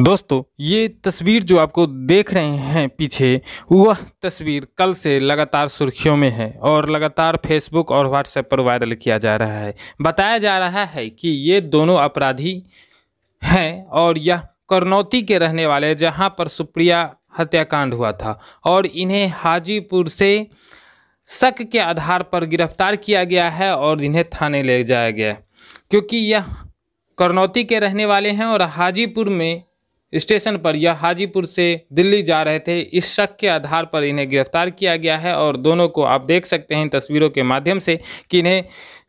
दोस्तों ये तस्वीर जो आपको देख रहे हैं पीछे, वह तस्वीर कल से लगातार सुर्खियों में है और लगातार फेसबुक और व्हाट्सएप पर वायरल किया जा रहा है। बताया जा रहा है कि ये दोनों अपराधी हैं और यह करनौती के रहने वाले, जहां पर सुप्रिया हत्याकांड हुआ था, और इन्हें हाजीपुर से शक के आधार पर गिरफ्तार किया गया है और इन्हें थाने ले जाया गया है, क्योंकि यह करनौती के रहने वाले हैं और हाजीपुर में स्टेशन पर यह हाजीपुर से दिल्ली जा रहे थे। इस शक के आधार पर इन्हें गिरफ्तार किया गया है और दोनों को आप देख सकते हैं तस्वीरों के माध्यम से कि इन्हें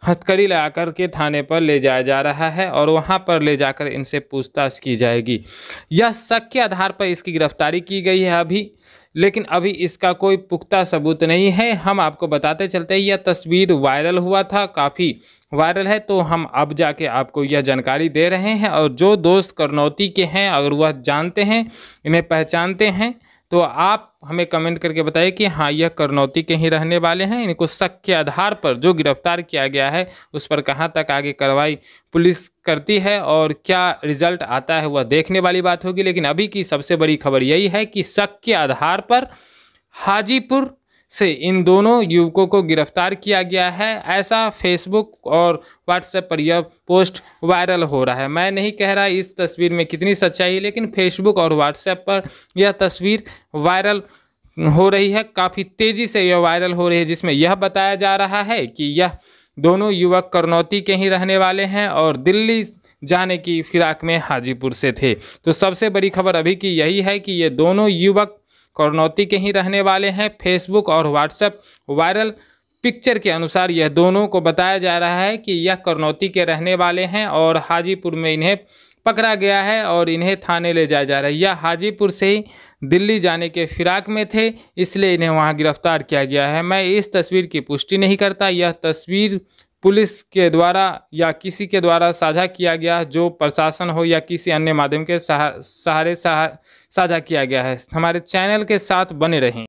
हथकड़ी लगा कर के थाने पर ले जाया जा रहा है और वहां पर ले जाकर इनसे पूछताछ की जाएगी। यह शक के आधार पर इसकी गिरफ्तारी की गई है अभी, लेकिन अभी इसका कोई पुख्ता सबूत नहीं है। हम आपको बताते चलते हैं, यह तस्वीर वायरल हुआ था, काफ़ी वायरल है, तो हम अब जाके आपको यह जानकारी दे रहे हैं। और जो दोस्त करनौती के हैं, अगर वह जानते हैं, इन्हें पहचानते हैं, तो आप हमें कमेंट करके बताइए कि हाँ, यह करनौती के ही रहने वाले हैं। इनको शक के आधार पर जो गिरफ्तार किया गया है उस पर कहाँ तक आगे कार्रवाई पुलिस करती है और क्या रिजल्ट आता है, वह देखने वाली बात होगी। लेकिन अभी की सबसे बड़ी खबर यही है कि शक के आधार पर हाजीपुर से इन दोनों युवकों को गिरफ्तार किया गया है। ऐसा फेसबुक और व्हाट्सएप पर यह पोस्ट वायरल हो रहा है। मैं नहीं कह रहा इस तस्वीर में कितनी सच्चाई है, लेकिन फेसबुक और व्हाट्सएप पर यह तस्वीर वायरल हो रही है, काफ़ी तेज़ी से यह वायरल हो रही है, जिसमें यह बताया जा रहा है कि यह दोनों युवक करनौती के ही रहने वाले हैं और दिल्ली जाने की फिराक में हाजीपुर से थे। तो सबसे बड़ी खबर अभी की यही है कि ये दोनों युवक करनौती के ही रहने वाले हैं। फेसबुक और व्हाट्सएप वायरल पिक्चर के अनुसार यह दोनों को बताया जा रहा है कि यह करनौती के रहने वाले हैं और हाजीपुर में इन्हें पकड़ा गया है और इन्हें थाने ले जाया जा रहा है। यह हाजीपुर से ही दिल्ली जाने के फिराक में थे, इसलिए इन्हें वहां गिरफ्तार किया गया है। मैं इस तस्वीर की पुष्टि नहीं करता, यह तस्वीर पुलिस के द्वारा या किसी के द्वारा साझा किया गया, जो प्रशासन हो या किसी अन्य माध्यम के सहारे साझा किया गया है। हमारे चैनल के साथ बने रहें।